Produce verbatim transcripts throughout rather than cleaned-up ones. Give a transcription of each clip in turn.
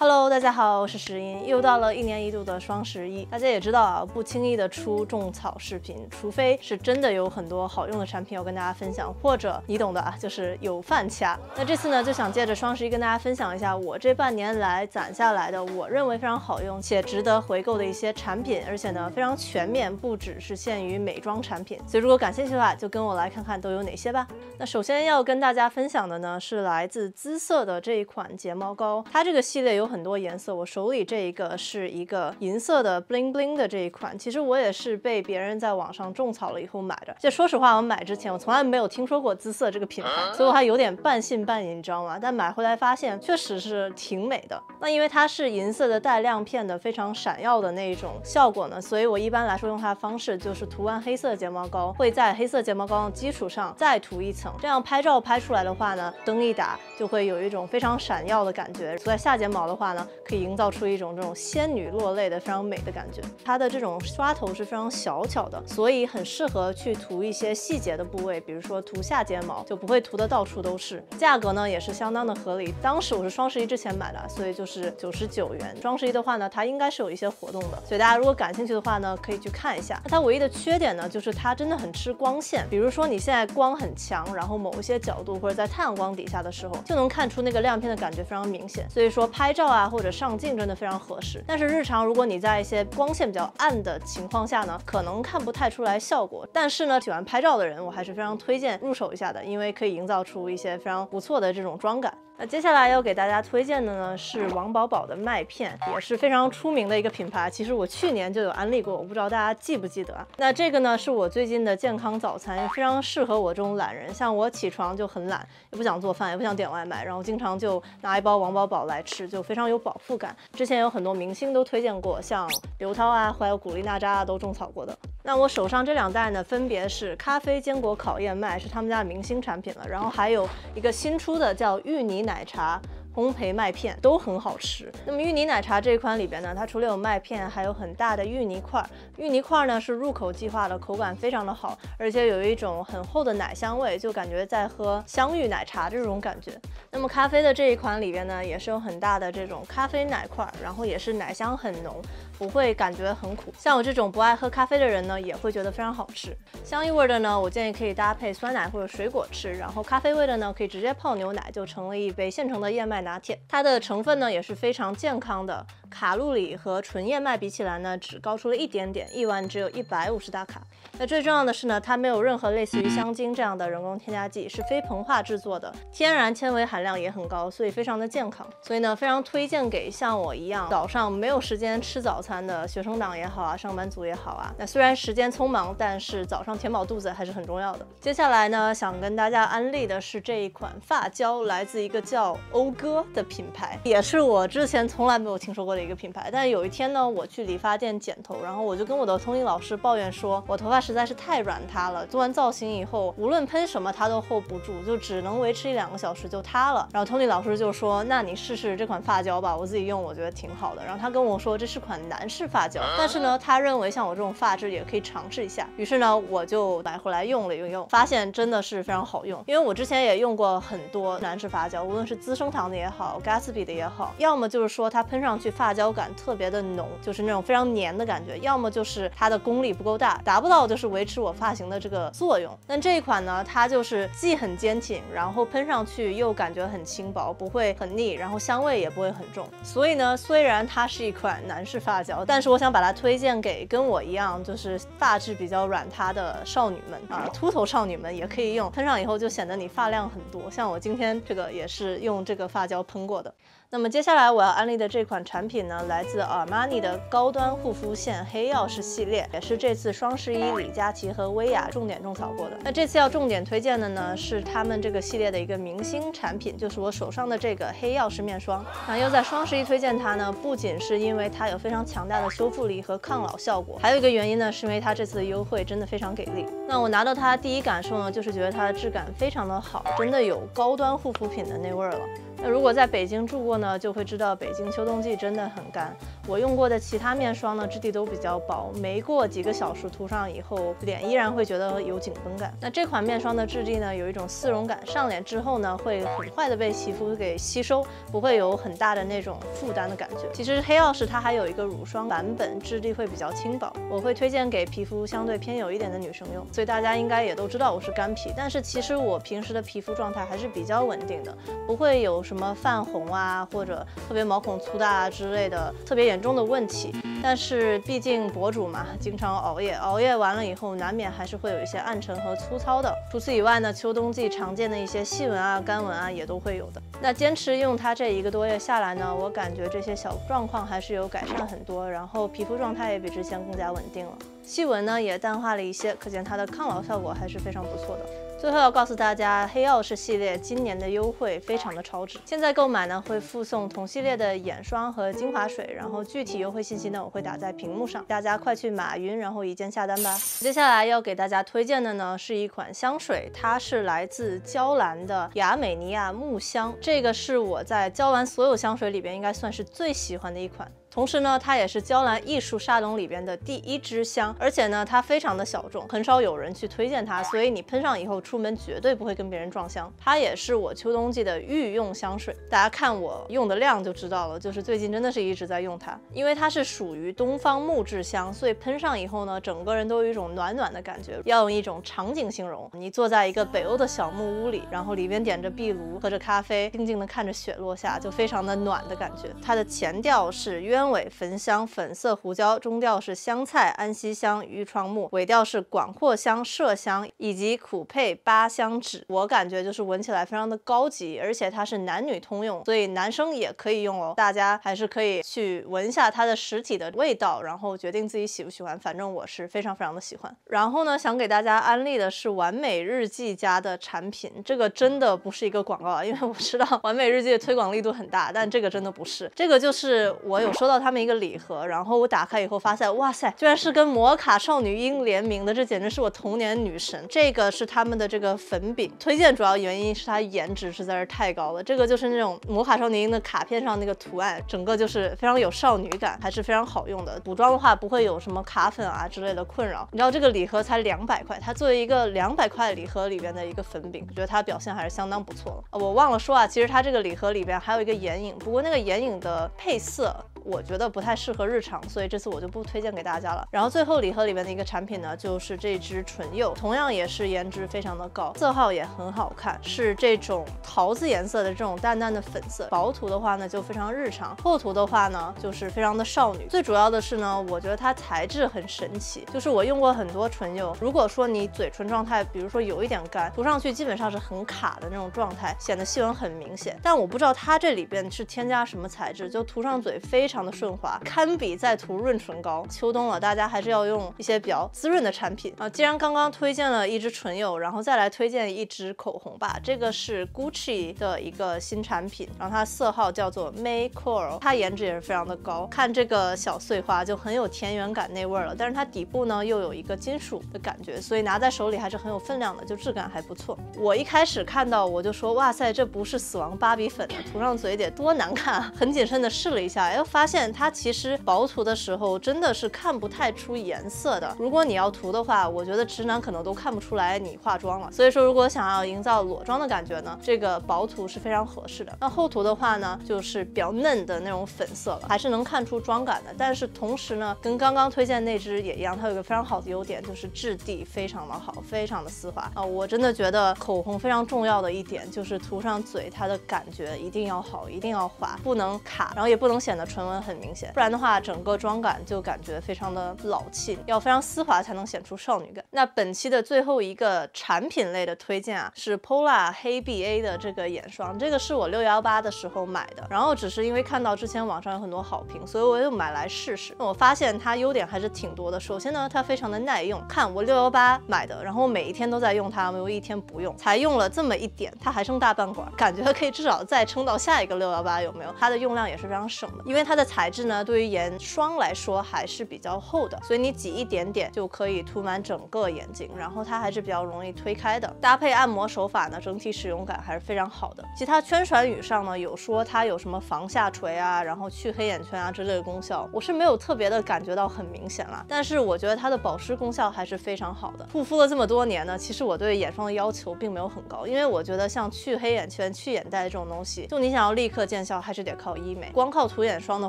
Hello， 大家好，我是石英，又到了一年一度的双十一。大家也知道啊，不轻易的出种草视频，除非是真的有很多好用的产品要跟大家分享，或者你懂的啊，就是有饭掐。那这次呢，就想借着双十一跟大家分享一下我这半年来攒下来的我认为非常好用且值得回购的一些产品，而且呢非常全面，不只是限于美妆产品。所以如果感兴趣的话，就跟我来看看都有哪些吧。那首先要跟大家分享的呢，是来自姿色的这一款睫毛膏，它这个系列有 很多颜色，我手里这一个是一个银色的 bling bling 的这一款，其实我也是被别人在网上种草了以后买的。就说实话，我买之前我从来没有听说过姿色这个品牌，所以我还有点半信半疑，你知道吗？但买回来发现确实是挺美的。那因为它是银色的带亮片的，非常闪耀的那一种效果呢，所以我一般来说用它的方式就是涂完黑色睫毛膏，会在黑色睫毛膏的基础上再涂一层，这样拍照拍出来的话呢，灯一打就会有一种非常闪耀的感觉。涂在下睫毛的 话呢，可以营造出一种这种仙女落泪的非常美的感觉。它的这种刷头是非常小巧的，所以很适合去涂一些细节的部位，比如说涂下睫毛就不会涂的到处都是。价格呢也是相当的合理，当时我是双十一之前买的，所以就是九十九元。双十一的话呢，它应该是有一些活动的，所以大家如果感兴趣的话呢，可以去看一下。它唯一的缺点呢，就是它真的很吃光线，比如说你现在光很强，然后某一些角度或者在太阳光底下的时候，就能看出那个亮片的感觉非常明显。所以说拍照 啊，或者上镜真的非常合适，但是日常如果你在一些光线比较暗的情况下呢，可能看不太出来效果。但是呢，喜欢拍照的人，我还是非常推荐入手一下的，因为可以营造出一些非常不错的这种妆感。 那接下来要给大家推荐的呢，是王宝宝的麦片，也是非常出名的一个品牌。其实我去年就有安利过，我不知道大家记不记得啊？那这个呢，是我最近的健康早餐，也非常适合我这种懒人。像我起床就很懒，也不想做饭，也不想点外卖，然后经常就拿一包王宝宝来吃，就非常有饱腹感。之前有很多明星都推荐过，像刘涛啊，还有古力娜扎啊，都种草过的。 那我手上这两袋呢，分别是咖啡坚果烤燕麦，是他们家的明星产品了。然后还有一个新出的叫芋泥奶茶 烘焙麦片，都很好吃。那么芋泥奶茶这一款里边呢，它除了有麦片，还有很大的芋泥块。芋泥块呢是入口即化的，口感非常的好，而且有一种很厚的奶香味，就感觉在喝香芋奶茶这种感觉。那么咖啡的这一款里边呢，也是有很大的这种咖啡奶块，然后也是奶香很浓，不会感觉很苦。像我这种不爱喝咖啡的人呢，也会觉得非常好吃。香芋味的呢，我建议可以搭配酸奶或者水果吃，然后咖啡味的呢，可以直接泡牛奶，就成了一杯现成的燕麦奶 拿铁，它的成分呢也是非常健康的，卡路里和纯燕麦比起来呢，只高出了一点点，一碗只有一百五十大卡。那最重要的是呢，它没有任何类似于香精这样的人工添加剂，是非膨化制作的，天然纤维含量也很高，所以非常的健康。所以呢，非常推荐给像我一样早上没有时间吃早餐的学生党也好啊，上班族也好啊。那虽然时间匆忙，但是早上填饱肚子还是很重要的。接下来呢，想跟大家安利的是这一款发胶，来自一个叫讴歌 的品牌，也是我之前从来没有听说过的一个品牌。但有一天呢，我去理发店剪头，然后我就跟我的 Tony 老师抱怨说，我头发实在是太软塌了，做完造型以后，无论喷什么它都 hold 不住，就只能维持一两个小时就塌了。然后 Tony 老师就说，那你试试这款发胶吧，我自己用我觉得挺好的。然后他跟我说，这是款男士发胶，但是呢，他认为像我这种发质也可以尝试一下。于是呢，我就买回来用了一用，发现真的是非常好用。因为我之前也用过很多男士发胶，无论是资生堂的也 也好 ，Gatsby 的也好，要么就是说它喷上去发胶感特别的浓，就是那种非常黏的感觉；要么就是它的功力不够大，达不到就是维持我发型的这个作用。但这一款呢，它就是既很坚挺，然后喷上去又感觉很轻薄，不会很腻，然后香味也不会很重。所以呢，虽然它是一款男士发胶，但是我想把它推荐给跟我一样就是发质比较软塌的少女们啊，秃头少女们也可以用，喷上以后就显得你发量很多。像我今天这个也是用这个发胶 喷过的。那么接下来我要安利的这款产品呢，来自 Armani 的高端护肤线黑曜石系列，也是这次双十一李佳琦和薇娅重点种草过的。那这次要重点推荐的呢，是他们这个系列的一个明星产品，就是我手上的这个黑曜石面霜。那又在双十一推荐它呢，不仅是因为它有非常强大的修复力和抗老效果，还有一个原因呢，是因为它这次的优惠真的非常给力。那我拿到它第一感受呢，就是觉得它的质感非常的好，真的有高端护肤品的那味儿了。那如果在北京住过呢，就会知道北京秋冬季真的很干。我用过的其他面霜呢，质地都比较薄，没过几个小时涂上以后，脸依然会觉得有紧绷感。那这款面霜的质地呢，有一种丝绒感，上脸之后呢，会很快的被皮肤给吸收，不会有很大的那种负担的感觉。其实黑曜石它还有一个乳霜版本，质地会比较轻薄，我会推荐给皮肤相对偏油一点的女生用。所以大家应该也都知道我是干皮，但是其实我平时的皮肤状态还是比较稳定的，不会有 什么泛红啊，或者特别毛孔粗大啊之类的特别严重的问题，但是毕竟博主嘛，经常熬夜，熬夜完了以后难免还是会有一些暗沉和粗糙的。除此以外呢，秋冬季常见的一些细纹啊、干纹啊也都会有的。那坚持用它这一个多月下来呢，我感觉这些小状况还是有改善很多，然后皮肤状态也比之前更加稳定了，细纹呢也淡化了一些，可见它的抗老效果还是非常不错的。 最后要告诉大家，黑曜石系列今年的优惠非常的超值，现在购买呢会附送同系列的眼霜和精华水，然后具体优惠信息呢我会打在屏幕上，大家快去马云然后一键下单吧。接下来要给大家推荐的呢是一款香水，它是来自娇兰的雅美尼亚木香，这个是我在娇兰所有香水里边应该算是最喜欢的一款。 同时呢，它也是娇兰艺术沙龙里边的第一支香，而且呢，它非常的小众，很少有人去推荐它，所以你喷上以后出门绝对不会跟别人撞香。它也是我秋冬季的御用香水，大家看我用的量就知道了，就是最近真的是一直在用它，因为它是属于东方木质香，所以喷上以后呢，整个人都有一种暖暖的感觉。要用一种场景形容，你坐在一个北欧的小木屋里，然后里边点着壁炉，喝着咖啡，静静的看着雪落下，就非常的暖的感觉。它的前调是鸢 鸢尾、焚香、粉色胡椒，中调是香菜、安息香、愈创木，尾调是广藿香、麝香以及苦配八香脂。我感觉就是闻起来非常的高级，而且它是男女通用，所以男生也可以用哦。大家还是可以去闻一下它的实体的味道，然后决定自己喜不喜欢。反正我是非常非常的喜欢。然后呢，想给大家安利的是完美日记家的产品，这个真的不是一个广告啊，因为我知道完美日记的推广力度很大，但这个真的不是。这个就是我有说 收到他们一个礼盒，然后我打开以后发现，哇塞，居然是跟摩卡少女樱联名的，这简直是我童年女神。这个是他们的这个粉饼，推荐主要原因是它颜值实在是太高了。这个就是那种摩卡少女樱的卡片上那个图案，整个就是非常有少女感，还是非常好用的。补妆的话不会有什么卡粉啊之类的困扰。你知道这个礼盒才两百块，它作为一个两百块礼盒里边的一个粉饼，我觉得它表现还是相当不错的。我忘了说啊，其实它这个礼盒里边还有一个眼影，不过那个眼影的配色 我觉得不太适合日常，所以这次我就不推荐给大家了。然后最后礼盒里面的一个产品呢，就是这支唇釉，同样也是颜值非常的高，色号也很好看，是这种桃子颜色的这种淡淡的粉色。薄涂的话呢，就非常日常；厚涂的话呢，就是非常的少女。最主要的是呢，我觉得它材质很神奇，就是我用过很多唇釉，如果说你嘴唇状态，比如说有一点干，涂上去基本上是很卡的那种状态，显得细纹很明显。但我不知道它这里边是添加什么材质，就涂上嘴非常 非常的顺滑，堪比在涂润唇膏。秋冬了，大家还是要用一些比较滋润的产品啊。既然刚刚推荐了一支唇釉，然后再来推荐一支口红吧。这个是 Gucci 的一个新产品，然后它色号叫做 May Coral， 它颜值也是非常的高。看这个小碎花就很有田园感那味儿了，但是它底部呢又有一个金属的感觉，所以拿在手里还是很有分量的，就质感还不错。我一开始看到我就说，哇塞，这不是死亡芭比粉啊，涂上嘴得多难看啊！很谨慎的试了一下，哎，发现 发现它其实薄涂的时候真的是看不太出颜色的。如果你要涂的话，我觉得直男可能都看不出来你化妆了。所以说，如果想要营造裸妆的感觉呢，这个薄涂是非常合适的。那厚涂的话呢，就是比较嫩的那种粉色了，还是能看出妆感的。但是同时呢，跟刚刚推荐那支也一样，它有一个非常好的优点，就是质地非常的好，非常的丝滑啊！我真的觉得口红非常重要的一点就是涂上嘴，它的感觉一定要好，一定要滑，不能卡，然后也不能显得唇纹 很明显，不然的话，整个妆感就感觉非常的老气，要非常丝滑才能显出少女感。那本期的最后一个产品类的推荐啊，是 P O L A 黑 B A 的这个眼霜，这个是我六一八的时候买的，然后只是因为看到之前网上有很多好评，所以我又买来试试。我发现它优点还是挺多的。首先呢，它非常的耐用，看我六一八买的，然后我每一天都在用它，没有一天不用，才用了这么一点，它还剩大半管，感觉可以至少再撑到下一个六一八有没有？它的用量也是非常省的，因为它的 材材质呢，对于眼霜来说还是比较厚的，所以你挤一点点就可以涂满整个眼睛，然后它还是比较容易推开的。搭配按摩手法呢，整体使用感还是非常好的。其他宣传语上呢，有说它有什么防下垂啊，然后去黑眼圈啊之类的功效，我是没有特别的感觉到很明显啦，但是我觉得它的保湿功效还是非常好的。护肤了这么多年呢，其实我对眼霜的要求并没有很高，因为我觉得像去黑眼圈、去眼袋这种东西，就你想要立刻见效，还是得靠医美。光靠涂眼霜的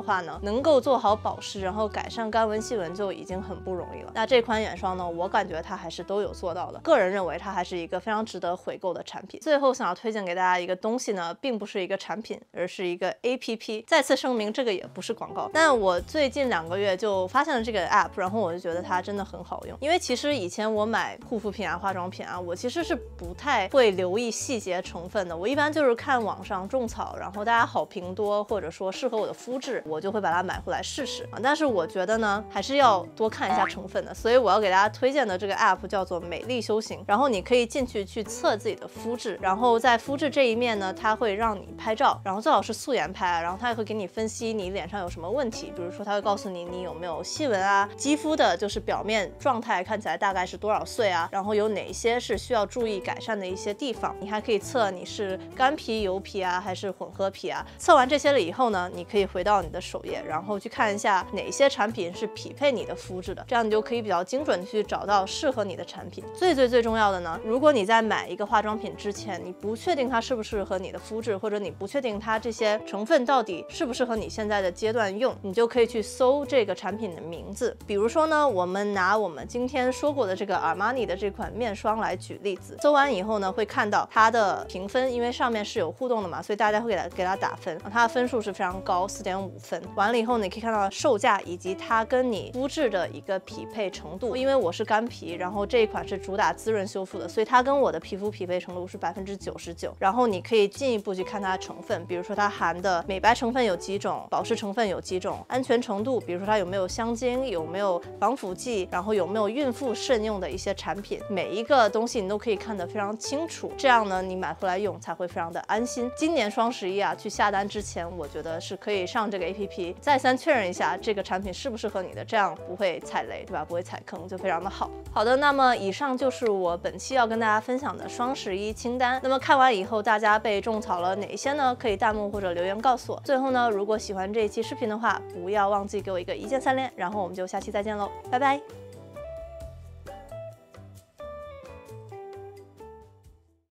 话呢，能够做好保湿，然后改善干纹细纹就已经很不容易了。那这款眼霜呢，我感觉它还是都有做到的。个人认为它还是一个非常值得回购的产品。最后想要推荐给大家一个东西呢，并不是一个产品，而是一个 A P P。再次声明，这个也不是广告。但我最近两个月就发现了这个 app， 然后我就觉得它真的很好用。因为其实以前我买护肤品啊、化妆品啊，我其实是不太会留意细节成分的。我一般就是看网上种草，然后大家好评多，或者说适合我的肤质，我就会把它买回来试试啊。但是我觉得呢，还是要多看一下成分的。所以我要给大家推荐的这个 app 叫做美丽修行，然后你可以进去去测自己的肤质，然后在肤质这一面呢，它会让你拍照，然后最好是素颜拍，然后它也会给你分析你脸上有什么问题，比如说它会告诉你你有没有细纹啊，肌肤的就是表面状态看起来大概是多少岁啊，然后有哪一些是需要注意改善的一些地方。你还可以测你是干皮、油皮啊，还是混合皮啊。测完这些了以后呢，你可以回到你的首页，然后去看一下哪些产品是匹配你的肤质的，这样你就可以比较精准的去找到适合你的产品。最最最重要的呢，如果你在买一个化妆品之前，你不确定它适不适合你的肤质，或者你不确定它这些成分到底适不适合你现在的阶段用，你就可以去搜这个产品的名字。比如说呢，我们拿我们今天说过的这个 Armani 的这款面霜来举例子，搜完以后呢，会看到它的评分，因为上面是有互动的嘛，所以大家会给它给它打分，它的分数是非常高， 四点五 分。完了以后呢，你可以看到售价以及它跟你肤质的一个匹配程度。因为我是干皮，然后这一款是主打滋润修复的，所以它跟我的皮肤匹配程度是 百分之九十九。 然后你可以进一步去看它的成分，比如说它含的美白成分有几种，保湿成分有几种，安全程度，比如说它有没有香精，有没有防腐剂，然后有没有孕妇慎用的一些产品。每一个东西你都可以看得非常清楚，这样呢你买回来用才会非常的安心。今年双十一啊，去下单之前我觉得是可以上这个 A P P 再三确认一下这个产品适不适合你的，这样不会踩雷，对吧？不会踩坑，就非常的好。好的，那么以上就是我本期要跟大家分享的双十一清单。那么看完以后大家被种草了哪些呢？可以弹幕或者留言告诉我。最后呢，如果喜欢这一期视频的话，不要忘记给我一个一键三连，然后我们就下期再见喽，拜拜。